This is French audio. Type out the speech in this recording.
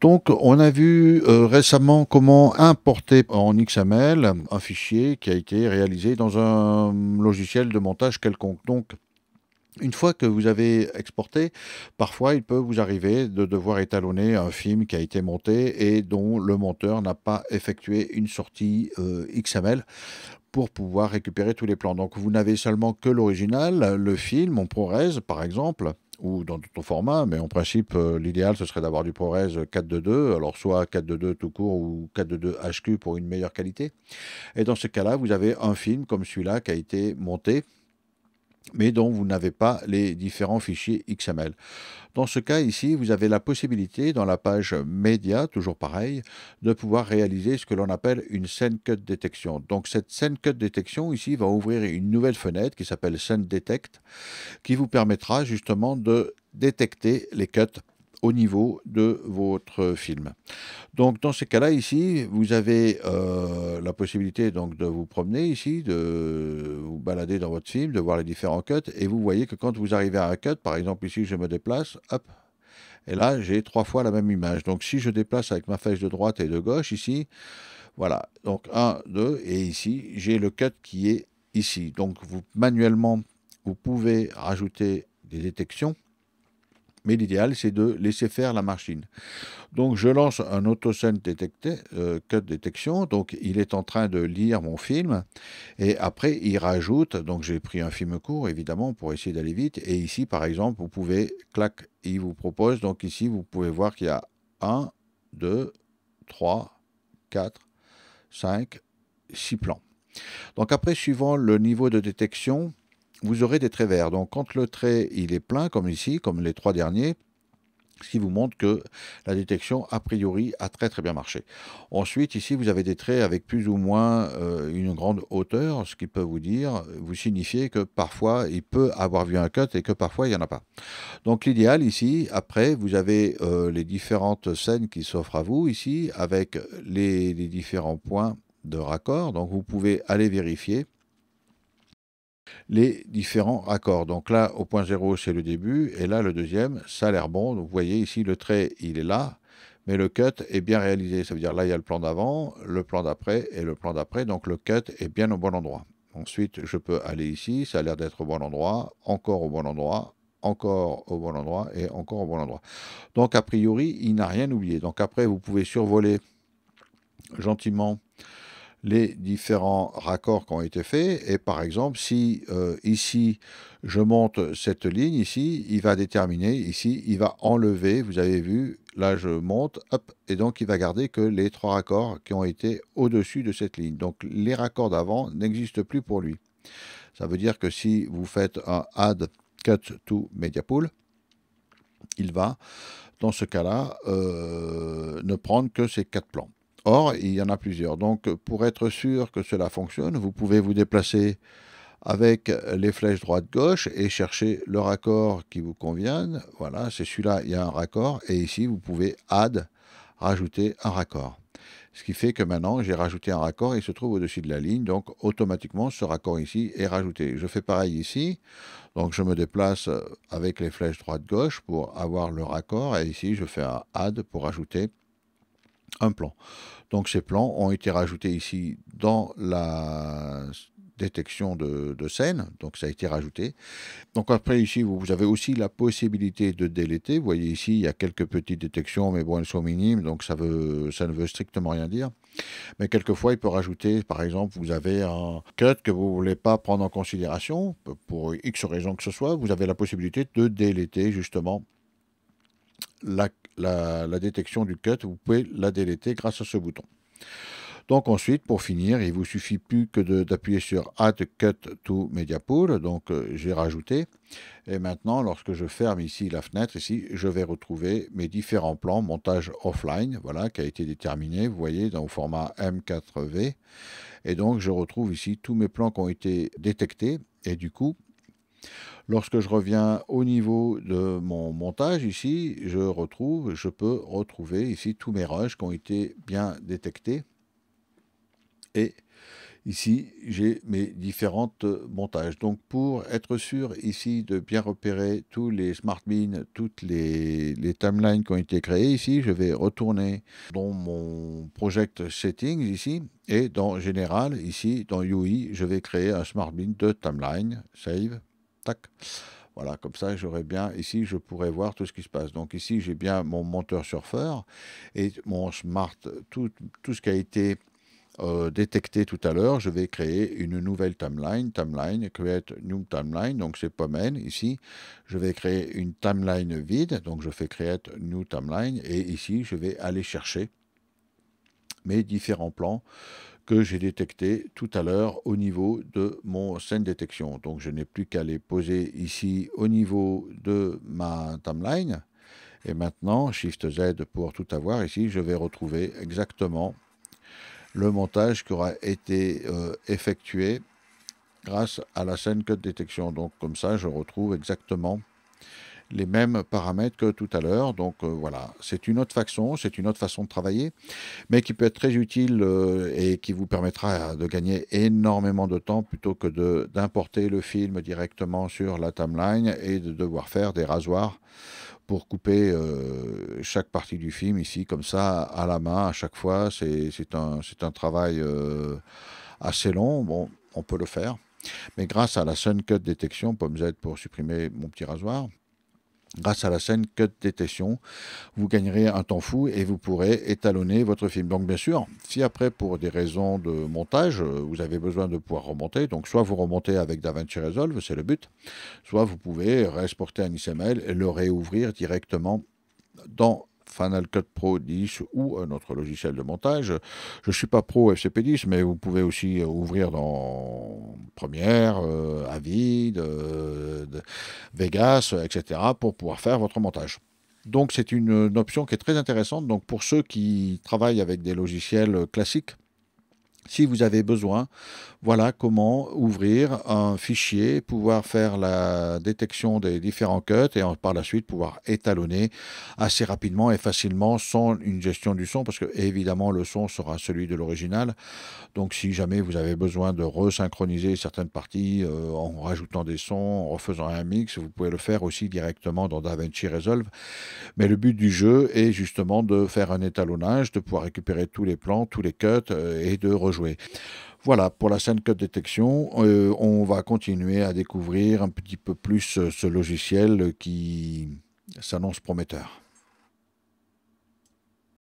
Donc on a vu récemment comment importer en XML un fichier qui a été réalisé dans un logiciel de montage quelconque. Donc une fois que vous avez exporté, parfois il peut vous arriver de devoir étalonner un film qui a été monté et dont le monteur n'a pas effectué une sortie XML pour pouvoir récupérer tous les plans. Donc vous n'avez seulement que l'original, le film en ProRes par exemple, ou dans d'autres formats, mais en principe l'idéal ce serait d'avoir du ProRes 4:2, alors soit 4:2 tout court ou 4:2 HQ pour une meilleure qualité. Et dans ce cas-là, vous avez un film comme celui-là qui a été monté, mais dont vous n'avez pas les différents fichiers XML. Dans ce cas ici, vous avez la possibilité, dans la page médias, toujours pareil, de pouvoir réaliser ce que l'on appelle une Scene Cut Detection. Donc cette Scene Cut Detection ici va ouvrir une nouvelle fenêtre qui s'appelle Scene Detect, qui vous permettra justement de détecter les cuts au niveau de votre film. Donc dans ces cas-là ici, vous avez la possibilité donc de vous promener ici, de vous balader dans votre film, de voir les différents cuts, et vous voyez que quand vous arrivez à un cut, par exemple ici je me déplace, hop, et là j'ai 3 fois la même image. Donc si je déplace avec ma flèche de droite et de gauche ici, voilà, donc 1, 2, et ici j'ai le cut qui est ici. Donc vous manuellement, vous pouvez rajouter des détections, mais l'idéal, c'est de laisser faire la machine. Donc, je lance un auto-scene cut detection. Donc, il est en train de lire mon film. Et après, il rajoute. Donc, j'ai pris un film court, évidemment, pour essayer d'aller vite. Et ici, par exemple, vous pouvez, clac, il vous propose. Donc, ici, vous pouvez voir qu'il y a 1, 2, 3, 4, 5, 6 plans. Donc, après, suivant le niveau de détection, vous aurez des traits verts. Donc quand le trait il est plein, comme ici, comme les 3 derniers, ce qui vous montre que la détection a priori a très très bien marché. Ensuite ici vous avez des traits avec plus ou moins une grande hauteur, ce qui peut vous dire, vous signifier que parfois il peut avoir vu un cut et que parfois il n'y en a pas. Donc l'idéal ici, après vous avez les différentes scènes qui s'offrent à vous ici, avec les différents points de raccord, donc vous pouvez aller vérifier les différents raccords. Donc là au point 0 c'est le début, et là le deuxième ça a l'air bon. Donc vous voyez ici le trait il est là, mais le cut est bien réalisé, ça veut dire là il y a le plan d'avant, le plan d'après et le plan d'après, donc le cut est bien au bon endroit. Ensuite je peux aller ici, ça a l'air d'être au bon endroit, encore au bon endroit, encore au bon endroit et encore au bon endroit. Donc a priori il n'a rien oublié. Donc après vous pouvez survoler gentiment les différents raccords qui ont été faits, et par exemple si ici je monte cette ligne ici, il va déterminer ici, il va enlever, vous avez vu, là je monte, hop, et donc il va garder que les 3 raccords qui ont été au-dessus de cette ligne. Donc les raccords d'avant n'existent plus pour lui. Ça veut dire que si vous faites un Add Cut to Media Pool, il va dans ce cas-là ne prendre que ces 4 plans. Or, il y en a plusieurs. Donc, pour être sûr que cela fonctionne, vous pouvez vous déplacer avec les flèches droite-gauche et chercher le raccord qui vous convienne. Voilà, c'est celui-là, il y a un raccord. Et ici, vous pouvez Add, rajouter un raccord. Ce qui fait que maintenant, j'ai rajouté un raccord, il se trouve au-dessus de la ligne. Donc, automatiquement, ce raccord ici est rajouté. Je fais pareil ici. Donc, je me déplace avec les flèches droite-gauche pour avoir le raccord. Et ici, je fais un Add pour rajouter un plan. Donc ces plans ont été rajoutés ici dans la détection de scène, donc ça a été rajouté. Donc après ici vous avez aussi la possibilité de déléter, vous voyez ici il y a quelques petites détections, mais bon elles sont minimes, donc ça ne veut strictement rien dire. Mais quelquefois il peut rajouter, par exemple vous avez un cut que vous ne voulez pas prendre en considération, pour X raison que ce soit, vous avez la possibilité de déléter justement la détection du cut, vous pouvez la déléter grâce à ce bouton. Donc ensuite, pour finir, il vous suffit plus que d'appuyer sur Add Cut to Media Pool, donc j'ai rajouté, et maintenant lorsque je ferme ici la fenêtre, ici, je vais retrouver mes différents plans, montage offline, voilà, qui a été déterminé, vous voyez, dans le format M4V, et donc je retrouve ici tous mes plans qui ont été détectés, et du coup, lorsque je reviens au niveau de mon montage ici, je peux retrouver ici tous mes rushs qui ont été bien détectés. Et Ici, j'ai mes différentes montages. Donc, pour être sûr ici de bien repérer tous les smart beans, toutes les timelines qui ont été créées ici, je vais retourner dans mon Project Settings ici et dans Général ici, dans UI, je vais créer un smart bean de timeline. Save. Tac. Voilà, comme ça, j'aurais bien, ici, je pourrais voir tout ce qui se passe. Donc ici, j'ai bien mon monteur surfeur et mon smart, tout ce qui a été détecté tout à l'heure. Je vais créer une nouvelle timeline, create new timeline, donc c'est Pommen ici. Je vais créer une timeline vide, donc je fais create new timeline et ici, je vais aller chercher mes différents plans que j'ai détecté tout à l'heure au niveau de mon scène détection. Donc je n'ai plus qu'à les poser ici au niveau de ma timeline. Et maintenant, Shift Z pour tout avoir. Ici, je vais retrouver exactement le montage qui aura été effectué grâce à la scène cut detection. Donc comme ça, je retrouve exactement les mêmes paramètres que tout à l'heure. Donc voilà, c'est une autre façon, de travailler, mais qui peut être très utile et qui vous permettra de gagner énormément de temps plutôt que d'importer le film directement sur la timeline et de devoir faire des rasoirs pour couper chaque partie du film ici, comme ça, à la main, à chaque fois. C'est un travail assez long. Bon, on peut le faire, mais grâce à la scene cut detection, pomme Z pour supprimer mon petit rasoir, grâce à la scène cut detection, vous gagnerez un temps fou et vous pourrez étalonner votre film. Donc bien sûr, si après pour des raisons de montage, vous avez besoin de pouvoir remonter, donc soit vous remontez avec DaVinci Resolve, c'est le but, soit vous pouvez exporter un XML et le réouvrir directement dans Final Cut Pro 10 ou un autre logiciel de montage. Je ne suis pas pro FCP 10, mais vous pouvez aussi ouvrir dans Premiere, Avid, Vegas, etc. pour pouvoir faire votre montage. Donc c'est une option qui est très intéressante. Donc pour ceux qui travaillent avec des logiciels classiques, si vous avez besoin, voilà comment ouvrir un fichier, pouvoir faire la détection des différents cuts et par la suite pouvoir étalonner assez rapidement et facilement sans une gestion du son, parce que évidemment le son sera celui de l'original. Donc si jamais vous avez besoin de resynchroniser certaines parties en rajoutant des sons, en refaisant un mix, vous pouvez le faire aussi directement dans DaVinci Resolve. Mais le but du jeu est justement de faire un étalonnage, de pouvoir récupérer tous les plans, tous les cuts et de rejouer. Voilà pour la scene cut detection. On va continuer à découvrir un petit peu plus ce logiciel qui s'annonce prometteur.